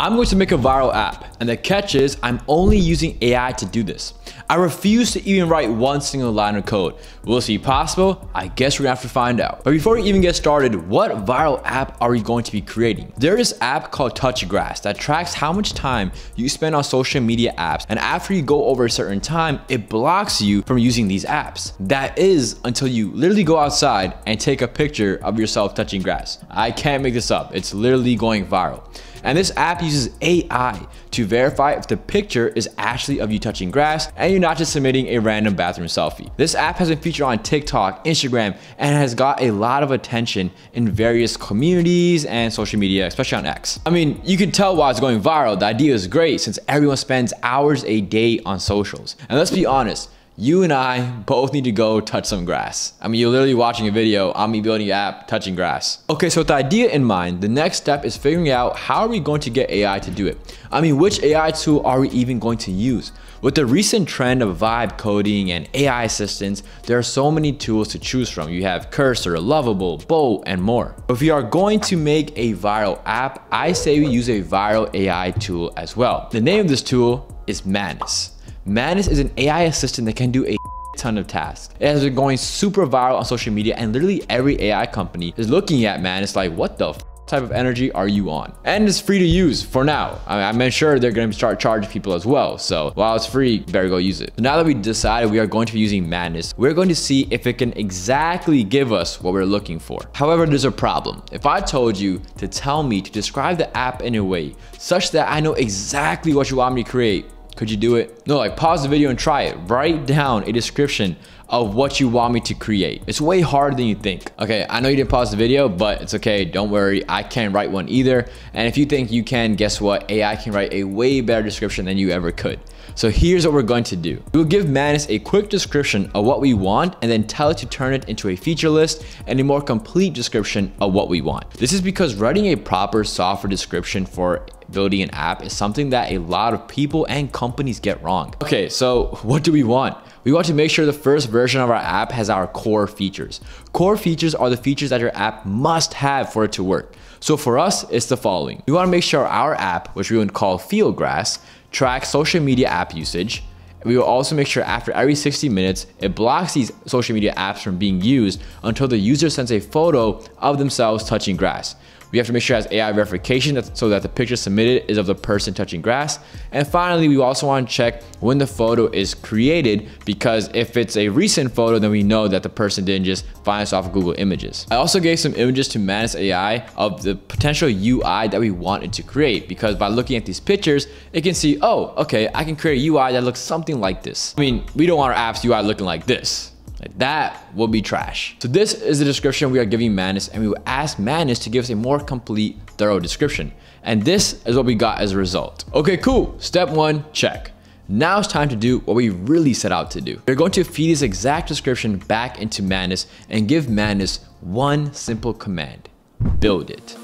I'm going to make a viral app, and the catch is I'm only using AI to do this. I refuse to even write one single line of code. Will this be possible? I guess we're gonna have to find out. But before we even get started, what viral app are we going to be creating? There is this app called Touch Grass that tracks how much time you spend on social media apps, and after you go over a certain time, it blocks you from using these apps. That is until you literally go outside and take a picture of yourself touching grass. I can't make this up, it's literally going viral. And this app uses AI to verify if the picture is actually of you touching grass and you're not just submitting a random bathroom selfie. This app has been featured on TikTok, Instagram, and has got a lot of attention in various communities and social media, especially on X. I mean, you can tell why it's going viral. The idea is great since everyone spends hours a day on socials. And let's be honest, you and I both need to go touch some grass. I mean, you're literally watching a video, I'm me building an app, touching grass. Okay, so with the idea in mind, the next step is figuring out how are we going to get AI to do it? I mean, which AI tool are we even going to use? With the recent trend of vibe coding and AI assistants, there are so many tools to choose from. You have Cursor, Lovable, Bolt, and more. But if you are going to make a viral app, I say we use a viral AI tool as well. The name of this tool is Manus. Manus is an AI assistant that can do a ton of tasks. It has been going super viral on social media, and literally every AI company is looking at Manus like, what the type of energy are you on? And it's free to use for now. I'm sure they're going to start charging people as well. So while it's free, better go use it. So now that we decided we are going to be using Manus, we're going to see if it can exactly give us what we're looking for. However, there's a problem. If I told you to tell me to describe the app in a way such that I know exactly what you want me to create, could you do it? No, like pause the video and try it. Write down a description of what you want me to create. It's way harder than you think. Okay, I know you didn't pause the video, but it's okay, don't worry. I can't write one either. And if you think you can, guess what? AI can write a way better description than you ever could. So here's what we're going to do. We'll give Manus a quick description of what we want and then tell it to turn it into a feature list and a more complete description of what we want. This is because writing a proper software description for building an app is something that a lot of people and companies get wrong. Okay, so what do we want? We want to make sure the first version of our app has our core features. Core features are the features that your app must have for it to work. So for us, it's the following. We want to make sure our app, which we would call Field Grass, tracks social media app usage. We will also make sure after every 60 minutes, it blocks these social media apps from being used until the user sends a photo of themselves touching grass. We have to make sure it has AI verification so that the picture submitted is of the person touching grass. And finally, we also want to check when the photo is created, because if it's a recent photo, then we know that the person didn't just find us off of Google Images. I also gave some images to Manus AI of the potential UI that we wanted to create, because by looking at these pictures, it can see, oh, okay, I can create a UI that looks something like this. I mean, we don't want our app's UI looking like this. Like that will be trash. So this is the description we are giving Manus, and we will ask Manus to give us a more complete, thorough description. And this is what we got as a result. Okay, cool. Step one, check. Now it's time to do what we really set out to do. We're going to feed this exact description back into Manus and give Manus one simple command: build it.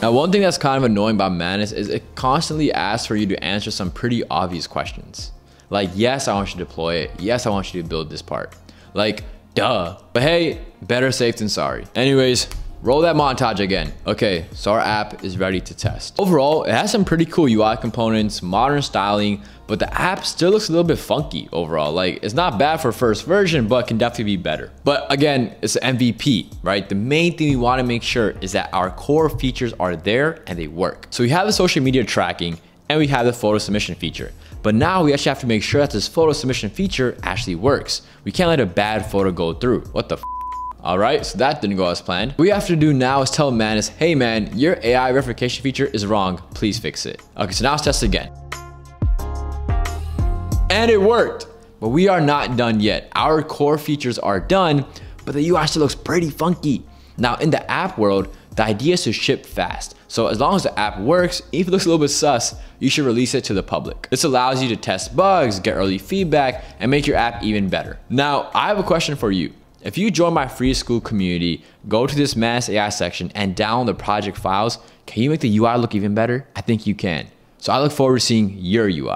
Now, one thing that's kind of annoying about Manus is it constantly asks for you to answer some pretty obvious questions. Like, yes, I want you to deploy it. Yes, I want you to build this part. Like, duh. But hey, better safe than sorry. Anyways, roll that montage again. Okay, so our app is ready to test. Overall, it has some pretty cool UI components, modern styling, but the app still looks a little bit funky overall. Like, it's not bad for first version, but can definitely be better. But again, it's an MVP, right? The main thing we want to make sure is that our core features are there and they work. So we have the social media tracking, and we have the photo submission feature. But now we actually have to make sure that this photo submission feature actually works. We can't let a bad photo go through. What the f? All right, so that didn't go as planned. What we have to do now is tell Manus, hey man, your AI verification feature is wrong. Please fix it. Okay, so now let's test again. And it worked, but we are not done yet. Our core features are done, but the UI still looks pretty funky. Now in the app world, the idea is to ship fast. So as long as the app works, if it looks a little bit sus, you should release it to the public. This allows you to test bugs, get early feedback, and make your app even better. Now, I have a question for you. If you join my free school community, go to this Manus AI section and download the project files, can you make the UI look even better? I think you can. So I look forward to seeing your UI.